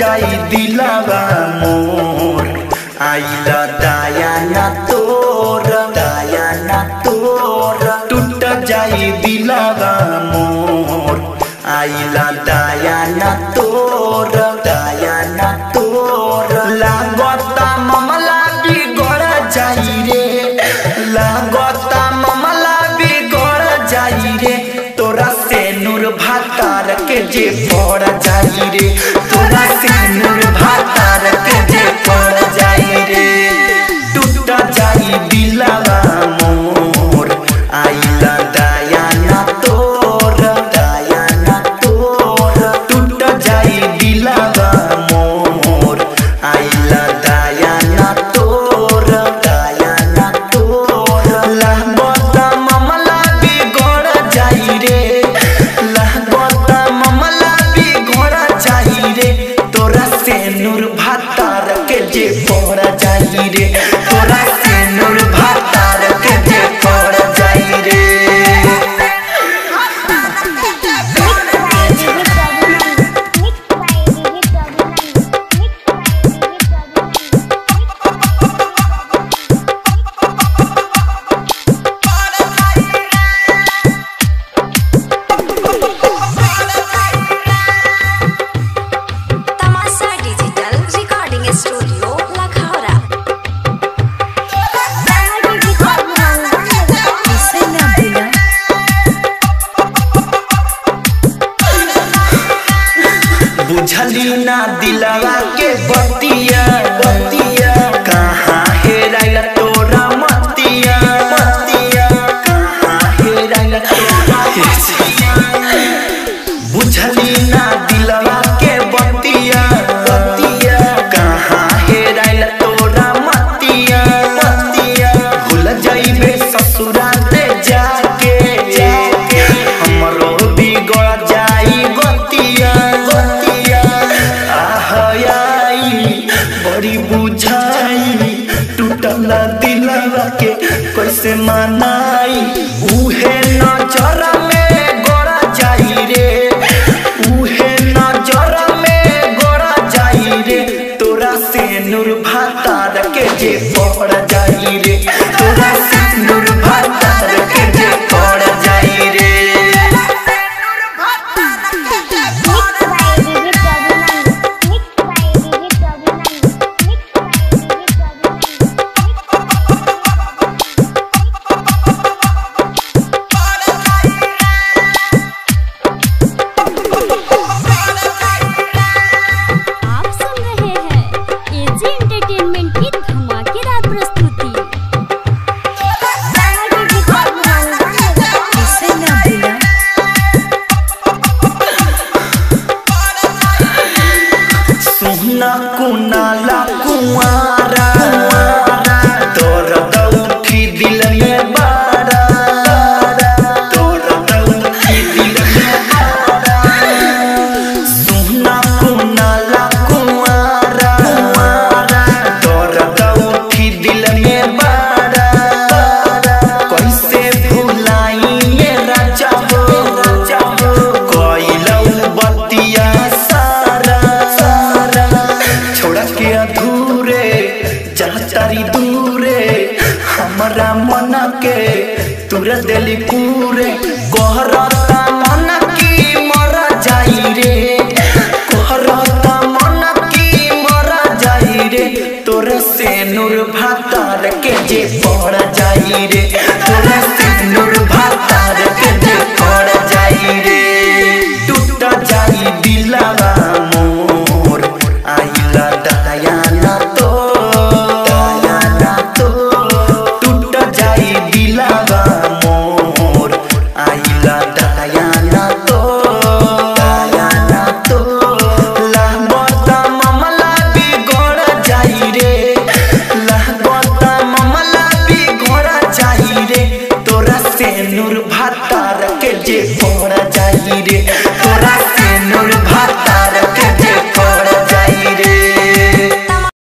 जाई दिलावा मोर, आइला दयाना तोर, दयाना तोर, टूट जाई दिलावा मोर, आइला दयाना तोर, दयाना तोर। लागता मामला बिगड़ जाई रे, लागता मामला बिगड़ जाई रे, तोरा से नूर भातार के जे पड़ जाई रे, तोरा से नूर भातार के जे पड़ जाई रे। टूट जाई दिलावा मोर, आइला दयाना तोर, दयाना तोर, टूट जाई दिलावा मोर, आइला दयाना तोर, दयाना तोर। लागता मामला बिगड़ जाई रे, लागता मामला बिगड़ जाई रे, तोरा से नूर भातार के जे पड़ जाई रे, तोरा से नूर भातार के जे पड़ जाई रे। बुझली ना दिलावा के बतिया, बतिया, कहाँ हेराइला तोरा मतिया, मतिया, कहाँ हेराइला तोरा मतिया। बुझली ना दिलावा के बतिया, बतिया, कहाँ हेराइला तोरा मतिया, मतिया। भूल जाइबे ससुराल ते जाके, जाके हमरो बिगड़ जाई गतिया, गतिया। आहायाई बड़ी बुझाई, टूटला दिलावा के कैसे मनाई। उहे नजर में गड़ जाई रे, उहे नजर में गड़ जाई रे, तोरा से नूर भातार के जे पड़ जाई रे, तोरा से नूर भातार के जे पड़ जाई रे। सुना कुनाला कुंवारा, दर्द उठी दिल में बारा, दर्द उठी दिल में बारा। सुना कुनाला कुंवारा, दर्द उठी दिल में बारा, कैसे भुलाई ये राजा हो, कोइला बतिया दूरे। हमरा मन के तुरा दिली पूरे, गहरता मन की मर जाई रे, गहरता मन की मर जाई रे, तोरा से नूर भातार के जे पड़ जाई रे, तोरा से नूर भातार के जे पड़ जाई रे। टूट जाई दिलावा मोर, आइला दयाना तोर, नूर भातार के जे पड़ जाई रे, तोरा से नूर।